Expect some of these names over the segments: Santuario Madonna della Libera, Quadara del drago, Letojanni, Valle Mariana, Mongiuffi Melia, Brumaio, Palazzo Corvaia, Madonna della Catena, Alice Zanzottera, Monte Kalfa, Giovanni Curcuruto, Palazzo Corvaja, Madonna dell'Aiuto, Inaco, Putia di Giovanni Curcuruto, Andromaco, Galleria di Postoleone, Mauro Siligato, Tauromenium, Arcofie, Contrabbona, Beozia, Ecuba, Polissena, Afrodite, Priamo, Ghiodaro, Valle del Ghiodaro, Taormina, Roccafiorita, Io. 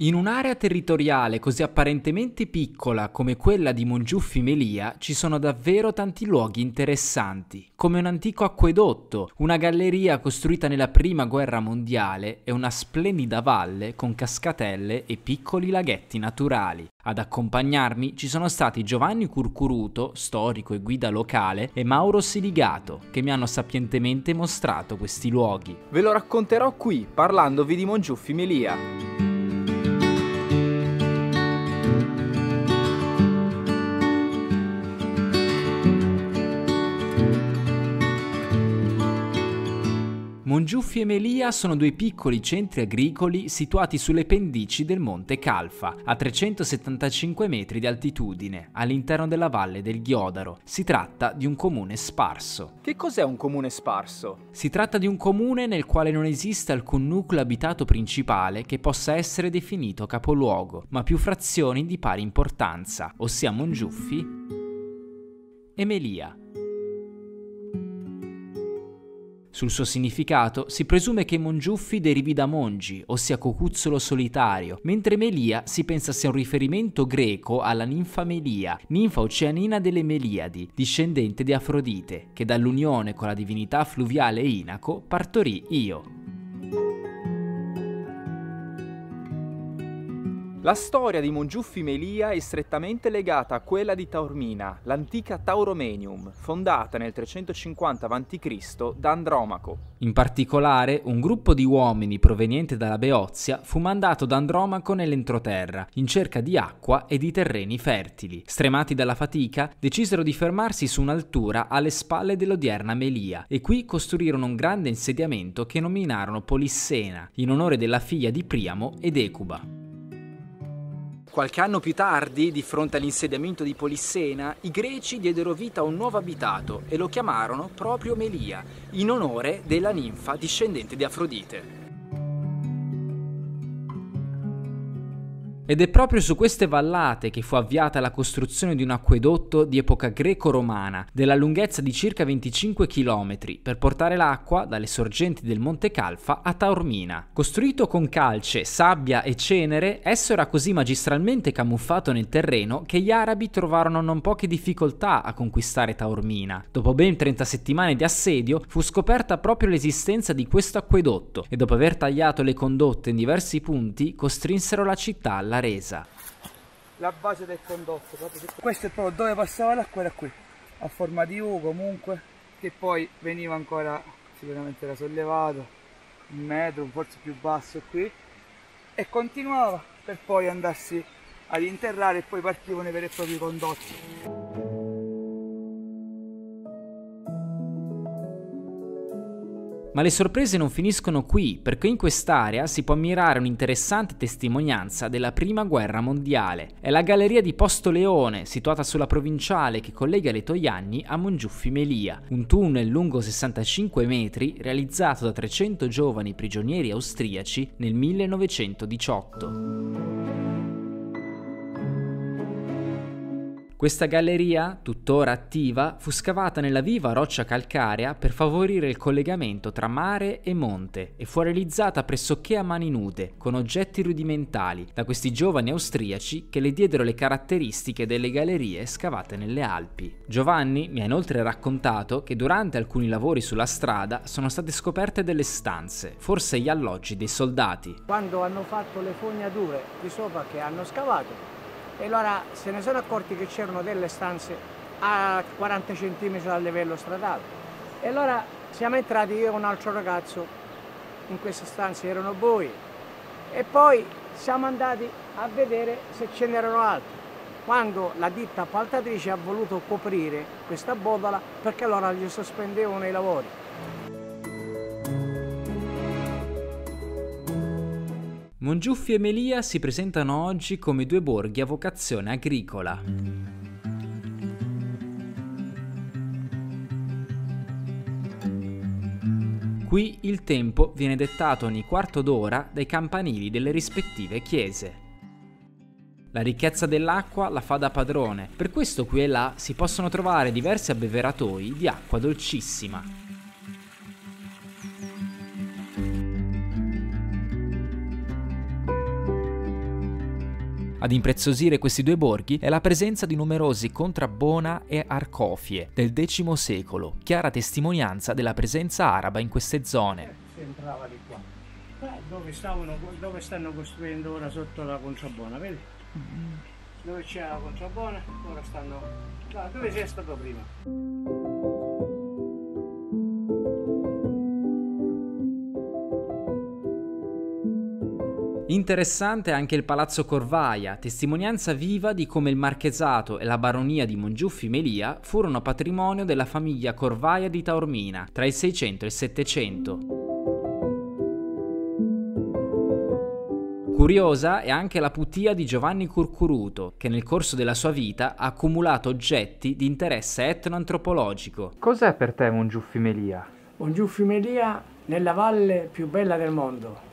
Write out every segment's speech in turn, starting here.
In un'area territoriale così apparentemente piccola come quella di Mongiuffi Melia ci sono davvero tanti luoghi interessanti, come un antico acquedotto, una galleria costruita nella prima guerra mondiale e una splendida valle con cascatelle e piccoli laghetti naturali. Ad accompagnarmi ci sono stati Giovanni Curcuruto, storico e guida locale, e Mauro Siligato, che mi hanno sapientemente mostrato questi luoghi. Ve lo racconterò qui, parlandovi di Mongiuffi Melia. Mongiuffi e Melia sono due piccoli centri agricoli situati sulle pendici del Monte Kalfa, a 375 metri di altitudine, all'interno della Valle del Ghiodaro. Si tratta di un comune sparso. Che cos'è un comune sparso? Si tratta di un comune nel quale non esiste alcun nucleo abitato principale che possa essere definito capoluogo, ma più frazioni di pari importanza, ossia Mongiuffi e Melia. Sul suo significato si presume che Mongiuffi derivi da mongi, ossia cocuzzolo solitario, mentre Melia si pensa sia un riferimento greco alla ninfa Melia, ninfa oceanina delle Meliadi, discendente di Afrodite, che dall'unione con la divinità fluviale Inaco partorì Io. La storia di Mongiuffi Melia è strettamente legata a quella di Taormina, l'antica Tauromenium, fondata nel 350 a.C. da Andromaco. In particolare, un gruppo di uomini proveniente dalla Beozia fu mandato da Andromaco nell'entroterra, in cerca di acqua e di terreni fertili. Stremati dalla fatica, decisero di fermarsi su un'altura alle spalle dell'odierna Melia e qui costruirono un grande insediamento che nominarono Polissena, in onore della figlia di Priamo ed Ecuba. Qualche anno più tardi, di fronte all'insediamento di Polissena, i greci diedero vita a un nuovo abitato e lo chiamarono proprio Melia, in onore della ninfa discendente di Afrodite. Ed è proprio su queste vallate che fu avviata la costruzione di un acquedotto di epoca greco-romana, della lunghezza di circa 25 km, per portare l'acqua dalle sorgenti del Monte Kalfa a Taormina. Costruito con calce, sabbia e cenere, esso era così magistralmente camuffato nel terreno che gli arabi trovarono non poche difficoltà a conquistare Taormina. Dopo ben 30 settimane di assedio, fu scoperta proprio l'esistenza di questo acquedotto e dopo aver tagliato le condotte in diversi punti, costrinsero la città alla resa. La base del condotto, questo è proprio dove passava l'acqua, era qui a forma di U, comunque, che poi veniva ancora, sicuramente era sollevato un metro, forse più basso qui, e continuava per poi andarsi ad interrare e poi partivano i veri e propri condotti. Ma le sorprese non finiscono qui, perché in quest'area si può ammirare un'interessante testimonianza della prima guerra mondiale. È la Galleria di Postoleone, situata sulla provinciale che collega Letojanni a Mongiuffi Melia, un tunnel lungo 65 metri realizzato da 300 giovani prigionieri austriaci nel 1918. Questa galleria, tuttora attiva, fu scavata nella viva roccia calcarea per favorire il collegamento tra mare e monte e fu realizzata pressoché a mani nude, con oggetti rudimentali, da questi giovani austriaci che le diedero le caratteristiche delle gallerie scavate nelle Alpi. Giovanni mi ha inoltre raccontato che durante alcuni lavori sulla strada sono state scoperte delle stanze, forse gli alloggi dei soldati. Quando hanno fatto le fognature di sopra che hanno scavato, e allora se ne sono accorti che c'erano delle stanze a 40 cm dal livello stradale. E allora siamo entrati io e un altro ragazzo in queste stanze, erano bui. E poi siamo andati a vedere se ce n'erano altre. Quando la ditta appaltatrice ha voluto coprire questa botola, perché allora gli sospendevano i lavori. Mongiuffi e Melia si presentano oggi come due borghi a vocazione agricola. Qui il tempo viene dettato ogni quarto d'ora dai campanili delle rispettive chiese. La ricchezza dell'acqua la fa da padrone, per questo qui e là si possono trovare diversi abbeveratoi di acqua dolcissima. Ad impreziosire questi due borghi è la presenza di numerosi contrabbona e arcofie del X secolo, chiara testimonianza della presenza araba in queste zone. Sembrava di qua. Dove stanno costruendo ora sotto la Contrabbona, vedi? Dove c'è la Contrabbona, ora stanno... là, dove c'è stato prima? Interessante anche il Palazzo Corvaia, testimonianza viva di come il marchesato e la baronia di Mongiuffi Melia furono patrimonio della famiglia Corvaia di Taormina tra il 600 e il 700. Curiosa è anche la Putia di Giovanni Curcuruto, che nel corso della sua vita ha accumulato oggetti di interesse etnoantropologico. Cos'è per te Mongiuffi Melia? Mongiuffi Melia nella valle più bella del mondo.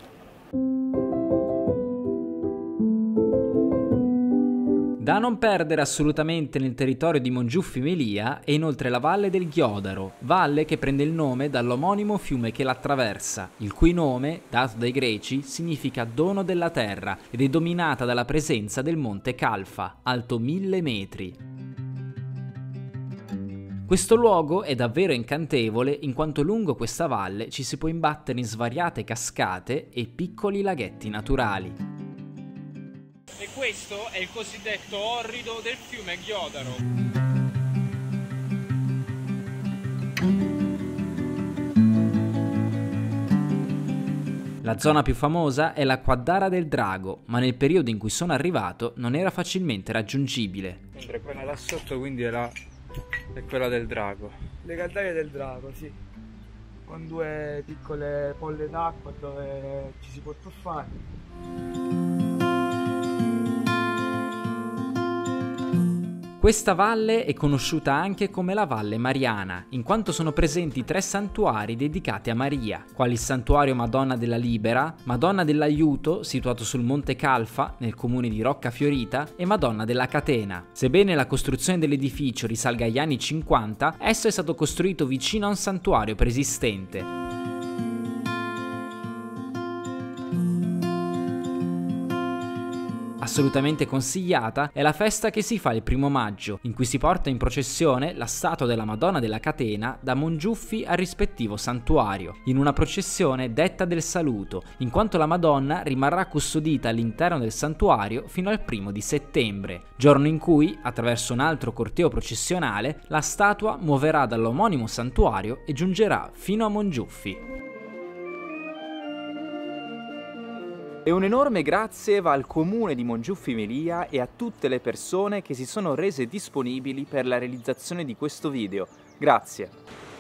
Da non perdere assolutamente nel territorio di Mongiuffi Melia è inoltre la Valle del Ghiodaro, valle che prende il nome dall'omonimo fiume che l'attraversa, il cui nome, dato dai greci, significa dono della terra ed è dominata dalla presenza del Monte Kalfa, alto 1000 metri. Questo luogo è davvero incantevole in quanto lungo questa valle ci si può imbattere in svariate cascate e piccoli laghetti naturali. E questo è il cosiddetto orrido del fiume Ghiodaro. La zona più famosa è la Quadara del Drago, ma nel periodo in cui sono arrivato non era facilmente raggiungibile. Mentre quella là sotto quindi è quella del drago. Le caldaie del drago, sì. Con due piccole polle d'acqua dove ci si può tuffare. Questa valle è conosciuta anche come la Valle Mariana, in quanto sono presenti 3 santuari dedicati a Maria, quali il Santuario Madonna della Libera, Madonna dell'Aiuto, situato sul Monte Kalfa, nel comune di Roccafiorita, e Madonna della Catena. Sebbene la costruzione dell'edificio risalga agli anni 50, esso è stato costruito vicino a un santuario preesistente. Assolutamente consigliata è la festa che si fa il 1° maggio, in cui si porta in processione la statua della Madonna della Catena da Mongiuffi al rispettivo santuario, in una processione detta del saluto, in quanto la Madonna rimarrà custodita all'interno del santuario fino al 1° di settembre, giorno in cui, attraverso un altro corteo processionale, la statua muoverà dall'omonimo santuario e giungerà fino a Mongiuffi. E un enorme grazie va al comune di Mongiuffi Melia e a tutte le persone che si sono rese disponibili per la realizzazione di questo video. Grazie!